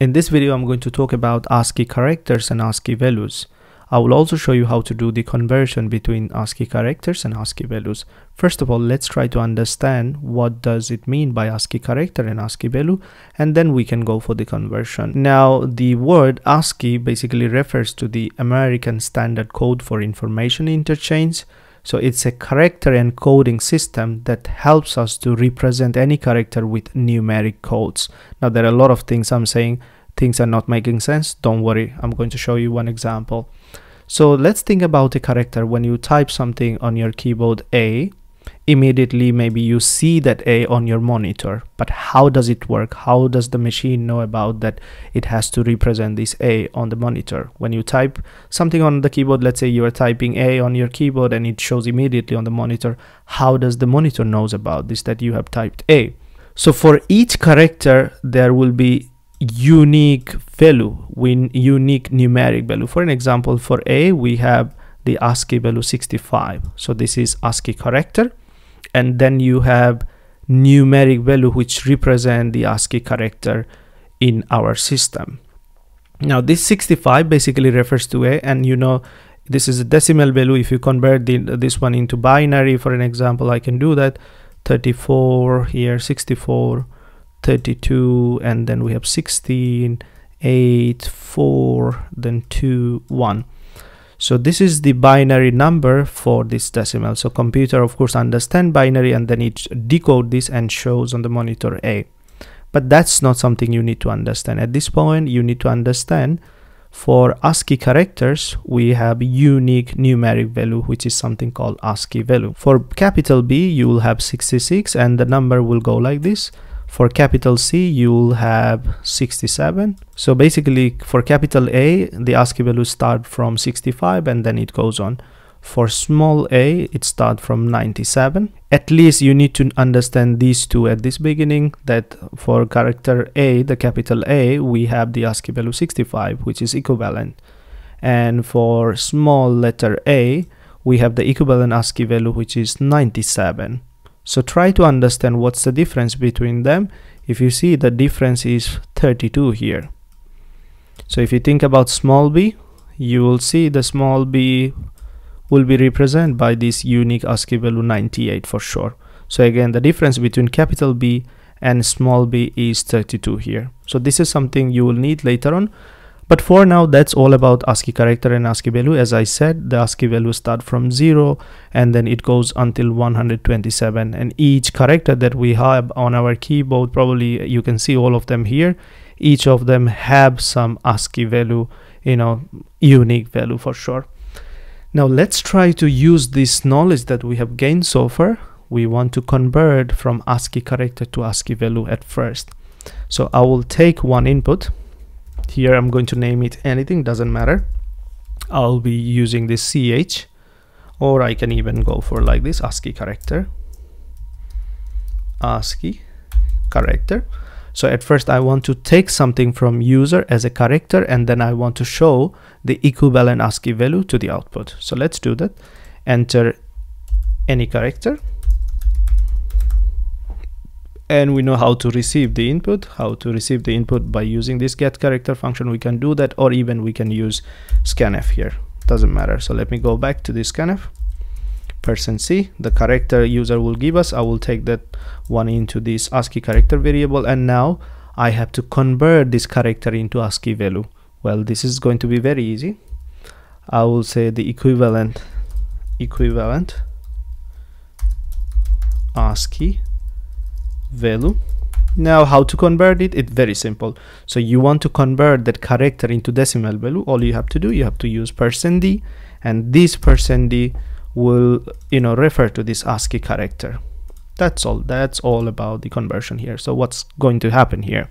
In this video, I'm going to talk about ASCII characters and ASCII values. I will also show you how to do the conversion between ASCII characters and ASCII values. First of all, let's try to understand what does it mean by ASCII character and ASCII value, and then we can go for the conversion. Now, the word ASCII basically refers to the American Standard Code for Information Interchange. So it's a character encoding system that helps us to represent any character with numeric codes. Now, there are a lot of things I'm saying. Things are not making sense. Don't worry, I'm going to show you one example. So let's think about a character. When you type something on your keyboard, A, immediately maybe you see that A on your monitor, but how does it work? How does the machine know about that it has to represent this A on the monitor? When you type something on the keyboard, let's say you are typing A on your keyboard and it shows immediately on the monitor, how does the monitor knows about this, that you have typed A? So for each character, there will be unique value, unique numeric value. For an example, for A, we have the ASCII value 65. So this is ASCII character, and then you have numeric value which represent the ASCII character in our system. Now this 65 basically refers to A, and you know this is a decimal value. If you convert this one into binary, for an example, I can do that. 34 here, 64, 32, and then we have 16, 8, 4, then 2, 1. So this is the binary number for this decimal. So computer, of course, understand binary, and then it decode this and shows on the monitor A. But that's not something you need to understand. At this point, you need to understand for ASCII characters, we have unique numeric value, which is something called ASCII value. For capital B, you will have 66, and the number will go like this. For capital C, you'll have 67. So basically for capital A, the ASCII values start from 65 and then it goes on. For small a, it starts from 97. At least you need to understand these two at this beginning, that for character A, the capital A, we have the ASCII value 65, which is equivalent. And for small letter a, we have the equivalent ASCII value, which is 97. So try to understand what's the difference between them. If you see, the difference is 32 here. So if you think about small b, you will see the small b will be represented by this unique ASCII value 98 for sure. So again, the difference between capital B and small b is 32 here. So this is something you will need later on. But for now, that's all about ASCII character and ASCII value. As I said, the ASCII value start from 0 and then it goes until 127. And each character that we have on our keyboard, probably you can see all of them here. Each of them have some ASCII value, you know, unique value for sure. Now let's try to use this knowledge that we have gained so far. We want to convert from ASCII character to ASCII value at first. So I will take one input. Here I'm going to name it anything, doesn't matter. I'll be using this CH, or I can even go for like this, ASCII character, ASCII character. So at first I want to take something from user as a character, and then I want to show the equivalent ASCII value to the output. So let's do that. Enter any character, and we know how to receive the input, by using this get character function. We can do that, or even we can use scanf here, doesn't matter. So let me go back to this scanf, %c, the character user will give us. I will take that one into this ASCII character variable, and now I have to convert this character into ASCII value. Well, this is going to be very easy. I will say the equivalent ASCII value. Now how to convert it? It's very simple. So you want to convert that character into decimal value. All you have to do, you have to use %d, and this %d will, you know, refer to this ASCII character. That's all. That's all about the conversion here. So what's going to happen here?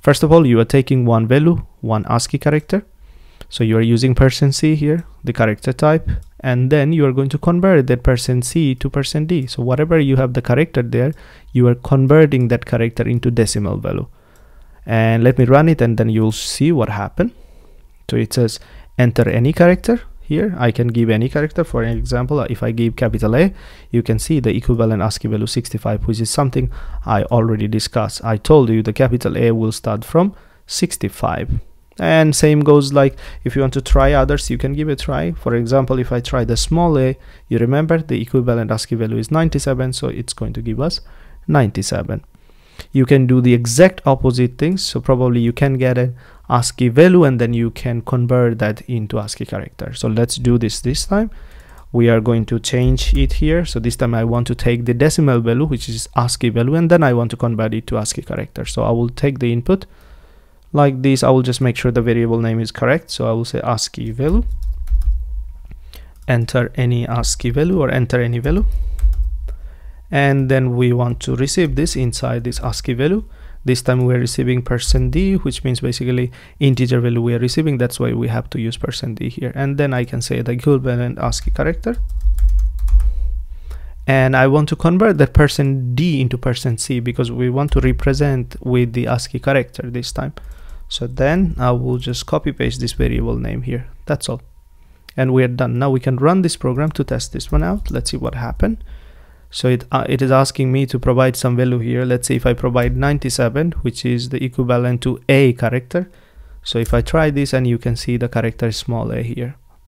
First of all, you are taking one value, one ASCII character. So you are using %c here, the character type, and then you are going to convert that %c to %d. So whatever you have the character there, you are converting that character into decimal value. And let me run it, and then you'll see what happened. So it says enter any character. Here I can give any character. For an example, if I give capital A, you can see the equivalent ASCII value 65, which is something I already discussed. I told you the capital A will start from 65. And same goes, like, if you want to try others, you can give a try. For example, if I try the small a, you remember the equivalent ASCII value is 97, so it's going to give us 97. You can do the exact opposite things, so probably you can get an ASCII value and then you can convert that into ASCII character. So let's do this time. We are going to change it here. So this time I want to take the decimal value, which is ASCII value, and then I want to convert it to ASCII character. So I will take the input like this. I will just make sure the variable name is correct. So I will say ASCII value, enter any ASCII value or enter any value, and then we want to receive this inside this ASCII value. This time we are receiving %d, which means basically integer value we are receiving. That's why we have to use %d here. And then I can say the equivalent ASCII character, and I want to convert that %d into %c because we want to represent with the ASCII character this time. So then I will just copy paste this variable name here. That's all, and we are done. Now we can run this program to test this one out. Let's see what happened. So it is asking me to provide some value here. Let's say if I provide 97, which is the equivalent to a character. So if I try this, and you can see the character is small a here.